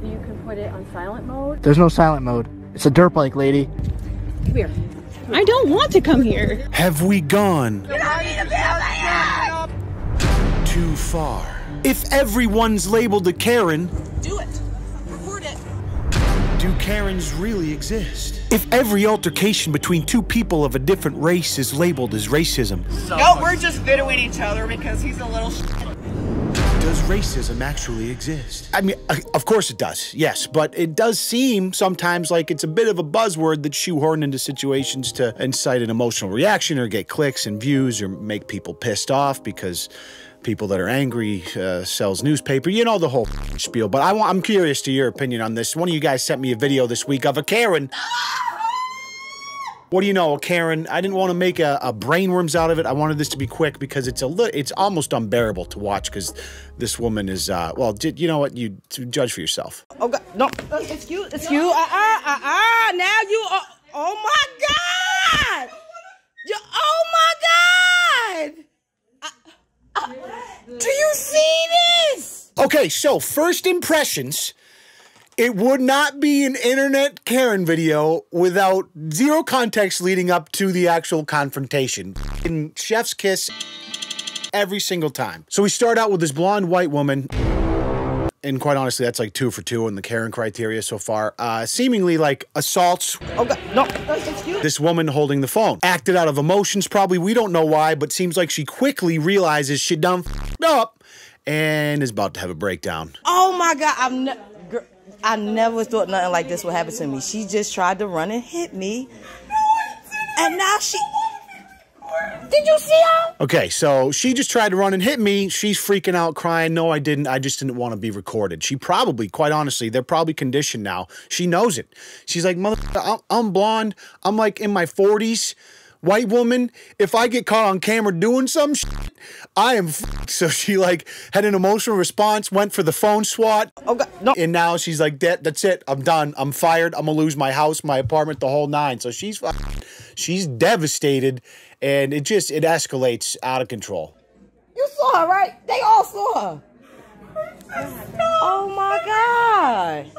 Maybe you can put it on silent mode? There's no silent mode. It's a dirt bike, lady. Come here. I don't want to come here. Have we gone? You don't need to be out there! Too far. If everyone's labeled a Karen... Do it. Report it. Do Karens really exist? If every altercation between two people of a different race is labeled as racism... No, we're just videoing each other because he's a little shit. Does racism actually exist? I mean, of course it does, yes, but it does seem sometimes like it's a bit of a buzzword that's shoehorned into situations to incite an emotional reaction or get clicks and views or make people pissed off because people that are angry sells newspaper, you know, the whole spiel. But I'm curious to your opinion on this. One of you guys sent me a video this week of a Karen. What do you know, Karen? I didn't want to make a brainworms out of it. I wanted this to be quick because it's almost unbearable to watch because this woman is, well, you know what? You judge for yourself. Oh, God, no. It's you. Now you are, oh my God. Do you see this? Okay, so first impressions. It would not be an internet Karen video without zero context leading up to the actual confrontation. In chef's kiss every single time. So we start out with this blonde white woman. And quite honestly, that's like 2 for 2 in the Karen criteria so far. Seemingly like assaults. Oh God, no. This woman holding the phone. Acted out of emotions probably. We don't know why, but seems like she quickly realizes she done f***ed up and is about to have a breakdown. Oh my God, I'm not... I never thought nothing like this would happen to me. She just tried to run and hit me. And now she... Did you see her? Okay, so she just tried to run and hit me. She's freaking out, crying. No, I didn't. I just didn't want to be recorded. She probably, quite honestly, they're probably conditioned now. She knows it. She's like, motherfucker, I'm blonde. I'm like in my 40s. White woman, if I get caught on camera doing some shit, I am f***ed. So she like had an emotional response, went for the phone swat. Oh God, no. And now she's like, that's it, I'm done, I'm fired, I'm gonna lose my house, my apartment, the whole nine. So she's f***ed. She's devastated, and it escalates out of control. You saw her, right? They all saw her. Oh my God.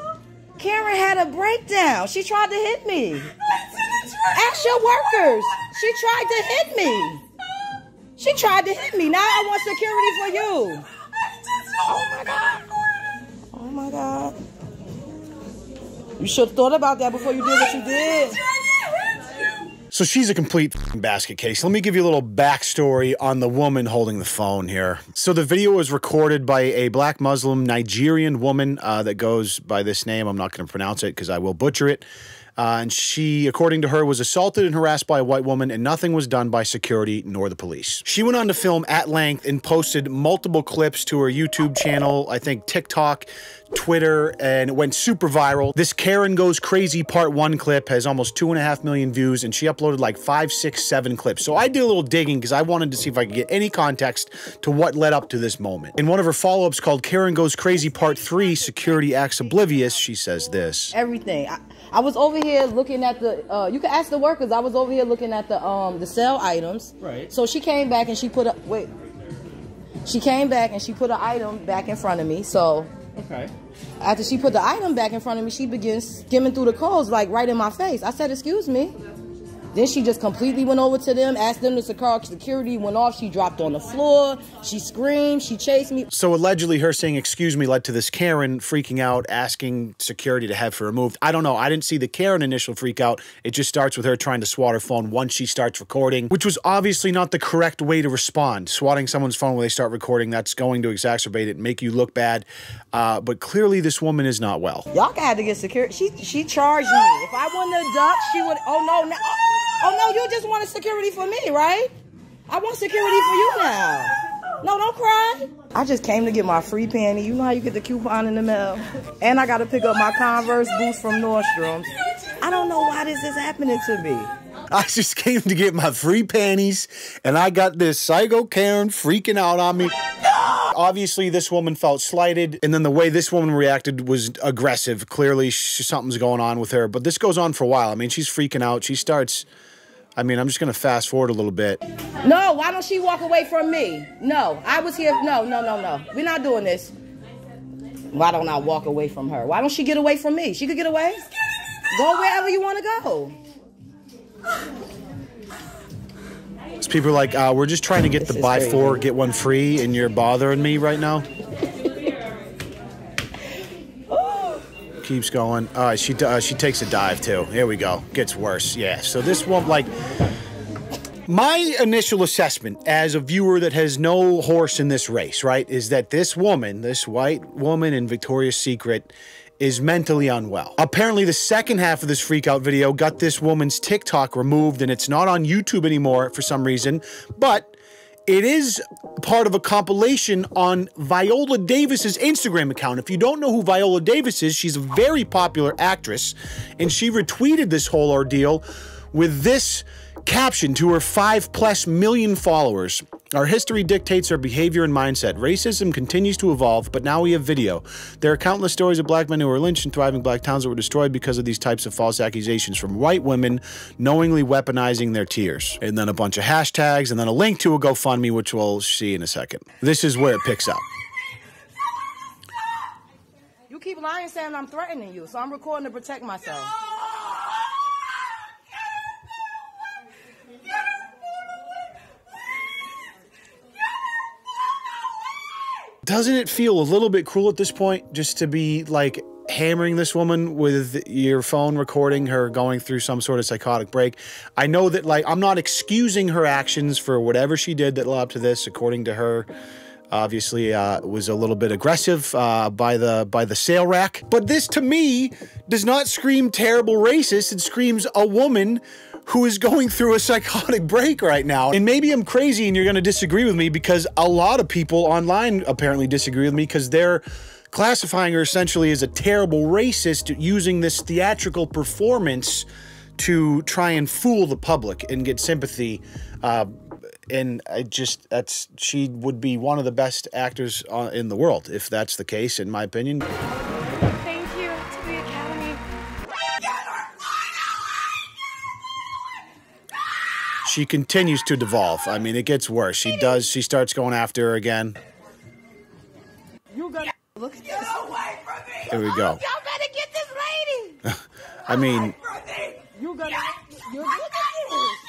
Karen had a breakdown. She tried to hit me. Ask your workers. She tried to hit me. She tried to hit me. Now I want security for you. Oh my God. Oh my God. You should have thought about that before you did what you did. So she's a complete basket case. Let me give you a little backstory on the woman holding the phone here. So the video was recorded by a black Muslim Nigerian woman that goes by this name. I'm not going to pronounce it because I will butcher it. And she, according to her, was assaulted and harassed by a white woman, and nothing was done by security nor the police. She went on to film at length and posted multiple clips to her YouTube channel, I think TikTok, Twitter, and it went super viral. This Karen Goes Crazy Part 1 clip has almost 2.5 million views, and she uploaded like 5, 6, 7 clips. So I did a little digging because I wanted to see if I could get any context to what led up to this moment. In one of her follow-ups called Karen Goes Crazy Part 3, Security Acts Oblivious, she says this. Everything. I was over here looking at the you can ask the workers. I was over here looking at the sale items, right? So she came back and she put a an item back in front of me. So okay, after she put the item back in front of me, she begins skimming through the codes like right in my face. I said, excuse me. Then she just completely went over to them, asked them to security, went off, she dropped on the floor, she screamed, she chased me. So allegedly her saying, excuse me, led to this Karen freaking out, asking security to have her removed. I don't know. I didn't see the Karen initial freak out. It just starts with her trying to swat her phone once she starts recording, which was obviously not the correct way to respond. Swatting someone's phone when they start recording, that's going to exacerbate it and make you look bad. But clearly this woman is not well. Y'all had to get security. She charged me. If I wanted to duck, she would, oh no, no. Oh, no, you just wanted security for me, right? I want security for you now. No, don't cry. I just came to get my free panty. You know how you get the coupon in the mail? And I got to pick up my Converse boots from Nordstrom. I don't know why this is happening to me. I just came to get my free panties, and I got this psycho Karen freaking out on me. Obviously, this woman felt slighted, and then the way this woman reacted was aggressive. Clearly, something's going on with her, but this goes on for a while. I mean, she's freaking out. She starts... I mean, I'm just going to fast forward a little bit. No, why don't she walk away from me? No, I was here. No, no, no, no. We're not doing this. Why don't I walk away from her? Why don't she get away from me? She could get away. Go wherever you want to go. It's people are like, we're just trying to get the buy four, get one free, and you're bothering me right now. Keeps going. She takes a dive too. Here we go. Gets worse. Yeah. So this one, like, my initial assessment as a viewer that has no horse in this race, right, is that this woman, this white woman in Victoria's Secret, is mentally unwell. Apparently, the second half of this freakout video got this woman's TikTok removed, and it's not on YouTube anymore for some reason, but it is part of a compilation on Viola Davis's Instagram account. If you don't know who Viola Davis is, she's a very popular actress, and she retweeted this whole ordeal with this caption to her 5+ million followers. Our history dictates our behavior and mindset. Racism continues to evolve, but now we have video. There are countless stories of black men who were lynched in thriving black towns that were destroyed because of these types of false accusations from white women knowingly weaponizing their tears. And then a bunch of hashtags, and then a link to a GoFundMe, which we'll see in a second. This is where it picks up. You keep lying saying I'm threatening you, so I'm recording to protect myself. No! Doesn't it feel a little bit cruel at this point just to be, like, hammering this woman with your phone, recording her going through some sort of psychotic break? I know that, like, I'm not excusing her actions for whatever she did that led up to this. According to her, obviously, was a little bit aggressive by the sale rack. But this, to me, does not scream terrible racist. It screams a woman who is going through a psychotic break right now. And maybe I'm crazy and you're gonna disagree with me, because a lot of people online apparently disagree with me because they're classifying her essentially as a terrible racist, using this theatrical performance to try and fool the public and get sympathy. And I just, that's, she would be one of the best actors in the world if that's the case, in my opinion. She continues to devolve. I mean, it gets worse. She does. She starts going after her again. You gotta look at this. Here we go. Y'all better get this lady. I mean, you gotta look at this.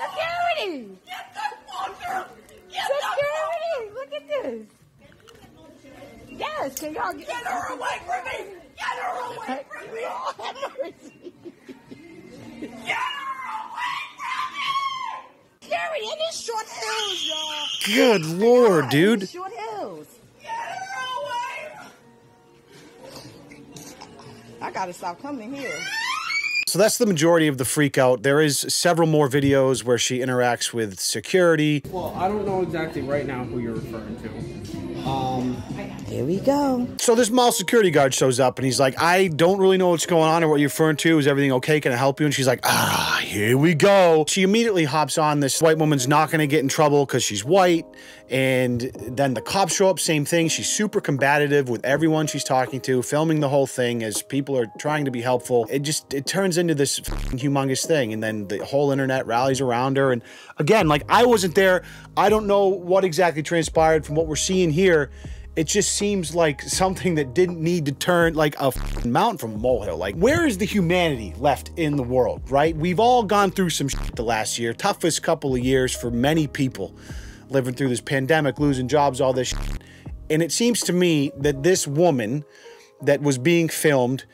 Security. Security. Look at this. Yes, can y'all get her away from me? Get her away from me. Oh, have mercy. Get her away. It is Short Hills, y'all. Good lord, God, dude. Short Hills. Get her away. I gotta stop coming here. So that's the majority of the freak out. There is several more videos where she interacts with security. Well, I don't know exactly right now who you're referring to. Here we go. So this mall security guard shows up and he's like, I don't really know what's going on or what you're referring to. Is everything okay? Can I help you? And she's like, ah, here we go. She immediately hops on this white woman's not going to get in trouble because she's white. And then the cops show up, same thing. She's super combative with everyone she's talking to, filming the whole thing as people are trying to be helpful. It turns into this humongous thing. And then the whole internet rallies around her. And again, like, I wasn't there. I don't know what exactly transpired from what we're seeing here. It just seems like something that didn't need to turn, like, a mountain from a molehill. Like, where is the humanity left in the world, right? We've all gone through some shit the last year. Toughest couple of years for many people, living through this pandemic, losing jobs, all this shit. And it seems to me that this woman that was being filmed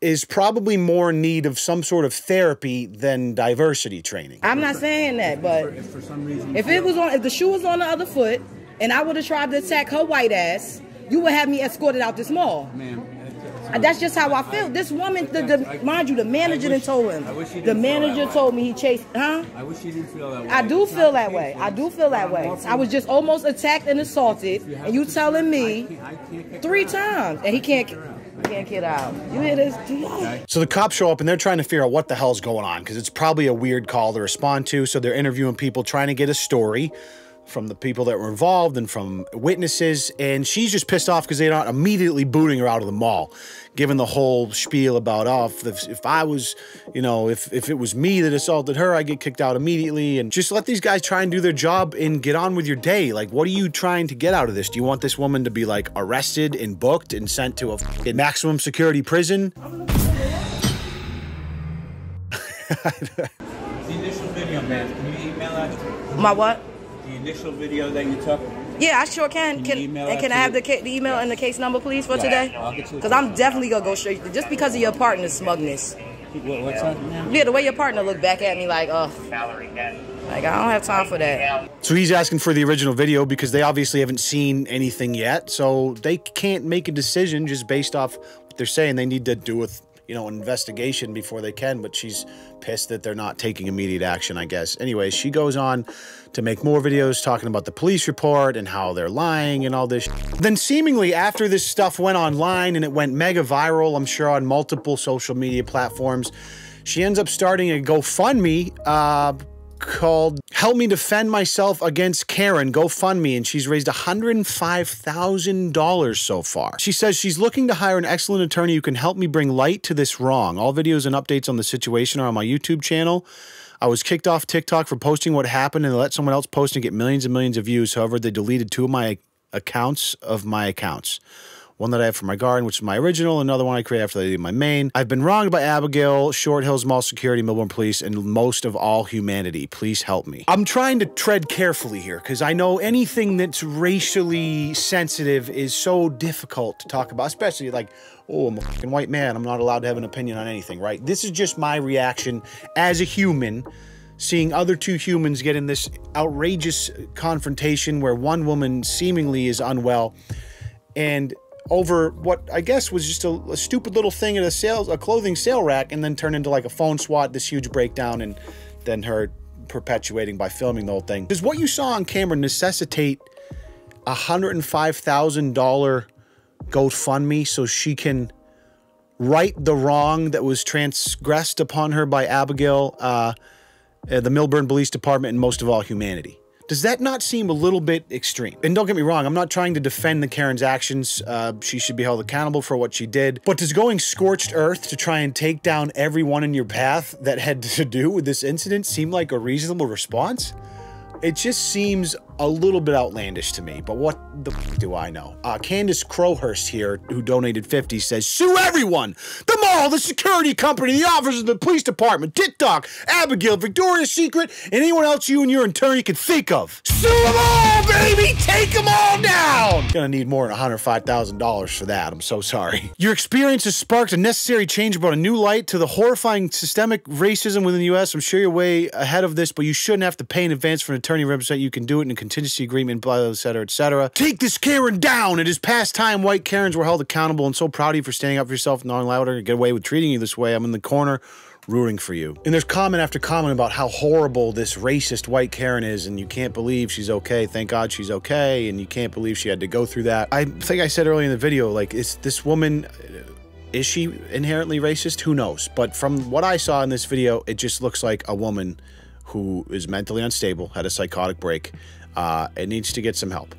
is probably more in need of some sort of therapy than diversity training. I'm not saying that, but if for some reason, if the shoe was on the other foot, and I would have tried to attack her white ass, you would have me escorted out this mall. Ma'am, that's just how I feel. This woman, mind you, the manager told him. The manager told me he chased, huh? I wish you didn't feel that way. I do feel that way. I do feel that way. I was just almost attacked and assaulted, and you telling me 3 times, and he can't get out. You hear this? So the cops show up and they're trying to figure out what the hell's going on, because it's probably a weird call to respond to. So they're interviewing people, trying to get a story. from the people that were involved and from witnesses, and she's just pissed off because they're not immediately booting her out of the mall, given the whole spiel about, oh, if I was, you know, if it was me that assaulted her, I'd get kicked out immediately. And just let these guys try and do their job and get on with your day. Like, what are you trying to get out of this? Do you want this woman to be, like, arrested and booked and sent to a maximum security prison? The initial video, man, can you email us? My what? The initial video that you took? Yeah, I sure can. Can I have the email and the case number, please, for today? Because I'm definitely going to go straight, just because of your partner's smugness. What's that? Yeah, the way your partner looked back at me like, ugh. Like, I don't have time for that. So he's asking for the original video because they obviously haven't seen anything yet. So they can't make a decision just based off what they're saying. They need to do with, you know, an investigation before they can, but she's pissed that they're not taking immediate action, I guess. Anyway, she goes on to make more videos talking about the police report and how they're lying and all this. Then seemingly after this stuff went online and it went mega viral, I'm sure on multiple social media platforms, she ends up starting a GoFundMe called Help Me Defend Myself Against Karen GoFundMe, and she's raised $105,000 so far. She says she's looking to hire an excellent attorney who can help me bring light to this wrong. All videos and updates on the situation are on my YouTube channel. I was kicked off TikTok for posting what happened and let someone else post and get millions and millions of views. However, they deleted two of my accounts One that I have for my garden, which is my original. Another one I created after I did my main. I've been wronged by Abigail, Short Hills Mall Security, Milburn Police, and most of all humanity. Please help me. I'm trying to tread carefully here because I know anything that's racially sensitive is so difficult to talk about, especially like, oh, I'm a fucking white man. I'm not allowed to have an opinion on anything, right? This is just my reaction as a human seeing other two humans get in this outrageous confrontation where one woman seemingly is unwell and over what I guess was just a stupid little thing at a clothing sale rack, and then turned into like a phone swat, this huge breakdown, and then her perpetuating by filming the whole thing. Does what you saw on camera necessitate a $105,000 GoFundMe so she can right the wrong that was transgressed upon her by Abigail, the Milburn Police Department, and most of all humanity? Does that not seem a little bit extreme? And don't get me wrong, I'm not trying to defend the Karen's actions. She should be held accountable for what she did. But does going scorched earth to try and take down everyone in your path that had to do with this incident seem like a reasonable response? It just seems a little bit outlandish to me, but what the f do I know? Candace Crowhurst here, who donated 50, says, sue everyone! The mall, the security company, the officers of the police department, TikTok, Abigail, Victoria's Secret, and anyone else you and your attorney can think of. Sue them all, baby! Take them all down! Gonna need more than $105,000 for that, I'm so sorry. Your experience has sparked a necessary change, brought a new light to the horrifying systemic racism within the U.S. I'm sure you're way ahead of this, but you shouldn't have to pay in advance for an attorney to represent you. Can do it in a contingency agreement, blah, blah, et cetera, et cetera. Take this Karen down. It is past time white Karens were held accountable, and so proud of you for standing up for yourself and knowing louder to get away with treating you this way. I'm in the corner rooting for you. And there's comment after comment about how horrible this racist white Karen is, and you can't believe she's okay. Thank God she's okay, and you can't believe she had to go through that. I think I said earlier in the video, like, is this woman, is she inherently racist? Who knows? But from what I saw in this video, it just looks like a woman who is mentally unstable, had a psychotic break, and needs to get some help.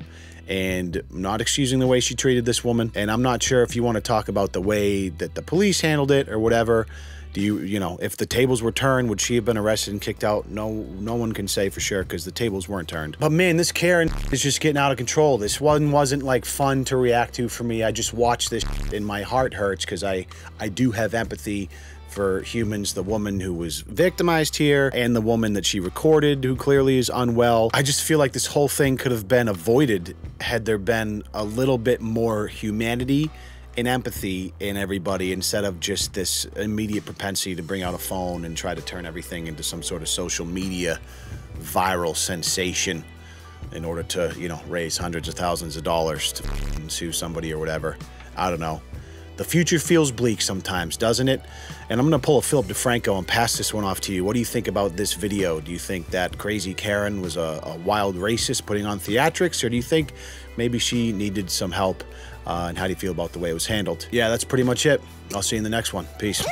And I'm not excusing the way she treated this woman, and I'm not sure if you want to talk about the way that the police handled it or whatever. Do you know, if the tables were turned, would she have been arrested and kicked out? No one can say for sure because the tables weren't turned. But man, this Karen is just getting out of control. This one wasn't like fun to react to for me. I just watched this and my heart hurts because I do have empathy for humans, the woman who was victimized here and the woman that she recorded who clearly is unwell. I just feel like this whole thing could have been avoided had there been a little bit more humanity and empathy in everybody instead of just this immediate propensity to bring out a phone and try to turn everything into some sort of social media viral sensation in order to, you know, raise hundreds of thousands of dollars to sue somebody or whatever. I don't know. The future feels bleak sometimes, doesn't it? And I'm gonna pull a Philip DeFranco and pass this one off to you. What do you think about this video? Do you think that crazy Karen was a wild racist putting on theatrics, or do you think maybe she needed some help? And how do you feel about the way it was handled? Yeah, that's pretty much it. I'll see you in the next one. Peace.